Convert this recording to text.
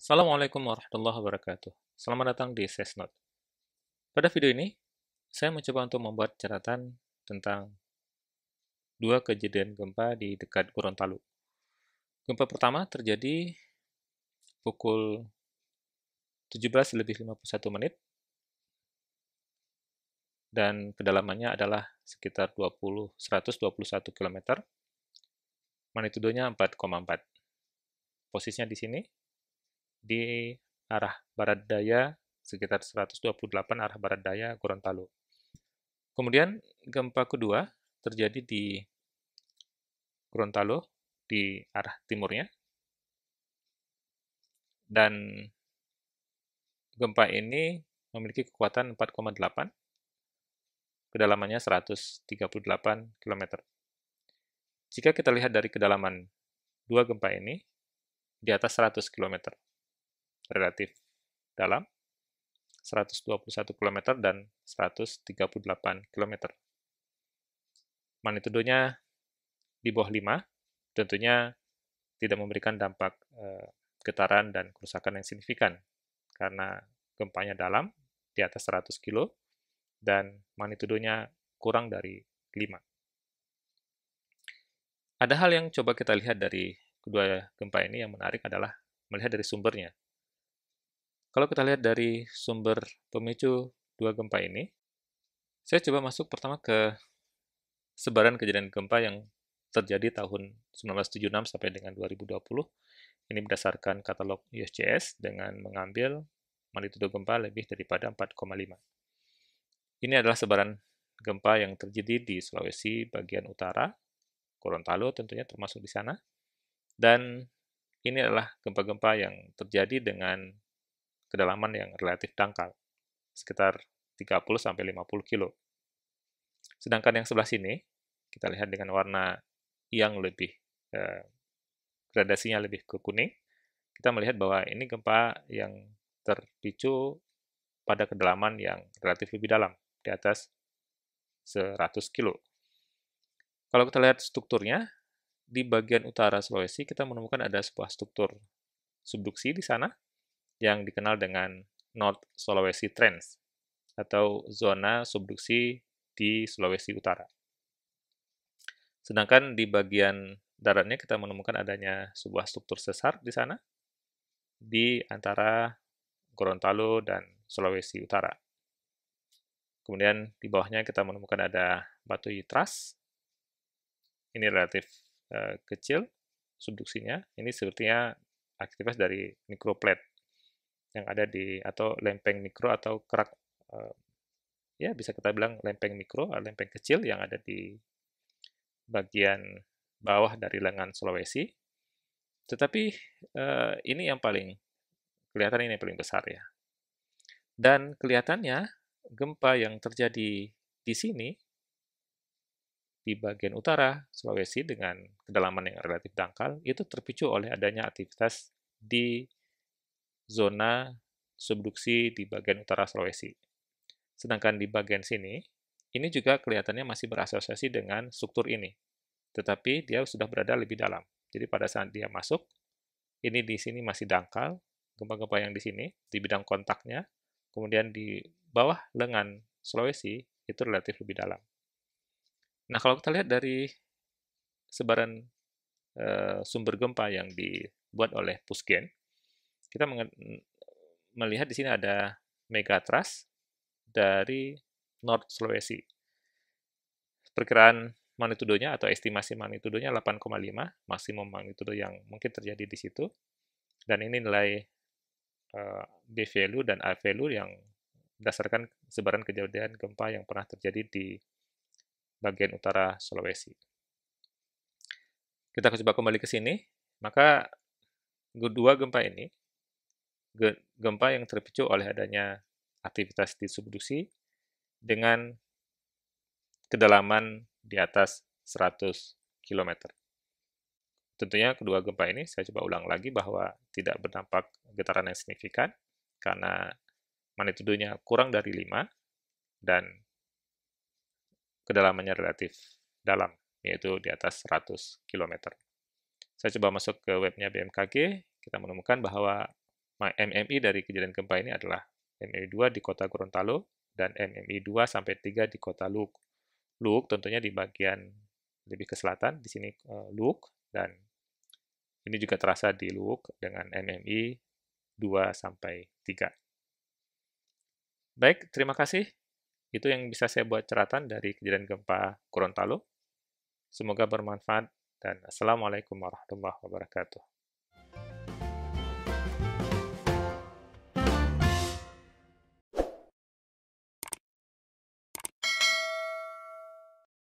Assalamualaikum warahmatullahi wabarakatuh. Selamat datang di SEISNOTE. Pada video ini, saya mencoba untuk membuat catatan tentang dua kejadian gempa di dekat Gorontalo. Gempa pertama terjadi pukul 17:51 dan kedalamannya adalah sekitar 121 km. Magnitudonya 4,4. Posisinya di sini di arah barat daya, sekitar 128 arah barat daya Gorontalo. Kemudian gempa kedua terjadi di Gorontalo di arah timurnya. Dan gempa ini memiliki kekuatan 4,8. Kedalamannya 138 km. Jika kita lihat dari kedalaman dua gempa ini, di atas 100 km. Relatif dalam 121 km dan 138 km. Magnitudonya di bawah 5, tentunya tidak memberikan dampak getaran dan kerusakan yang signifikan, karena gempanya dalam, di atas 100 kilo, dan magnitudonya kurang dari 5. Ada hal yang coba kita lihat dari kedua gempa ini yang menarik adalah melihat dari sumbernya. Kalau kita lihat dari sumber pemicu dua gempa ini, saya coba masuk pertama ke sebaran kejadian gempa yang terjadi tahun 1976 sampai dengan 2020. Ini berdasarkan katalog USGS dengan mengambil magnitudo gempa lebih daripada 4,5. Ini adalah sebaran gempa yang terjadi di Sulawesi bagian utara, Gorontalo tentunya termasuk di sana. Dan ini adalah gempa-gempa yang terjadi dengan kedalaman yang relatif dangkal, sekitar 30-50 kilo. Sedangkan yang sebelah sini, kita lihat dengan warna yang lebih, gradasinya lebih ke kuning, kita melihat bahwa ini gempa yang terpicu pada kedalaman yang relatif lebih dalam, di atas 100 kilo. Kalau kita lihat strukturnya, di bagian utara Sulawesi kita menemukan ada sebuah struktur subduksi di sana, yang dikenal dengan North Sulawesi Trench, atau zona subduksi di Sulawesi Utara. Sedangkan di bagian daratnya kita menemukan adanya sebuah struktur sesar di sana, di antara Gorontalo dan Sulawesi Utara. Kemudian di bawahnya kita menemukan ada batu yitras, ini relatif kecil subduksinya, ini sepertinya aktivitas dari mikroplat, yang ada di atau lempeng mikro atau kerak, ya bisa kita bilang lempeng mikro, lempeng kecil yang ada di bagian bawah dari lengan Sulawesi. Tetapi ini yang paling kelihatan, ini yang paling besar ya. Dan kelihatannya gempa yang terjadi di sini di bagian utara Sulawesi dengan kedalaman yang relatif dangkal itu terpicu oleh adanya aktivitas di zona subduksi di bagian utara Sulawesi. Sedangkan di bagian sini, ini juga kelihatannya masih berasosiasi dengan struktur ini. Tetapi dia sudah berada lebih dalam. Jadi pada saat dia masuk, ini di sini masih dangkal, gempa-gempa yang di sini, di bidang kontaknya, kemudian di bawah lengan Sulawesi, itu relatif lebih dalam. Nah, kalau kita lihat dari sebaran sumber gempa yang dibuat oleh Pusgen, kita melihat di sini ada megatrust dari North Sulawesi. Perkiraan magnitudonya atau estimasi magnitudonya 8,5, maksimum magnitudo yang mungkin terjadi di situ. Dan ini nilai B value dan A value yang berdasarkan sebaran kejadian gempa yang pernah terjadi di bagian utara Sulawesi. Kita coba kembali ke sini, maka kedua gempa ini gempa yang terpicu oleh adanya aktivitas di subduksi dengan kedalaman di atas 100 km. Tentunya kedua gempa ini saya coba ulang lagi bahwa tidak berdampak getaran yang signifikan karena magnitudonya kurang dari 5 dan kedalamannya relatif dalam, yaitu di atas 100 km. Saya coba masuk ke webnya BMKG, kita menemukan bahwa MMI dari kejadian gempa ini adalah MMI 2 di kota Gorontalo dan MMI 2 sampai 3 di kota Luwuk. Luwuk tentunya di bagian lebih ke selatan, di sini Luwuk, dan ini juga terasa di Luwuk dengan MMI 2 sampai 3. Baik, terima kasih. Itu yang bisa saya buat catatan dari kejadian gempa Gorontalo. Semoga bermanfaat dan Assalamualaikum warahmatullahi wabarakatuh.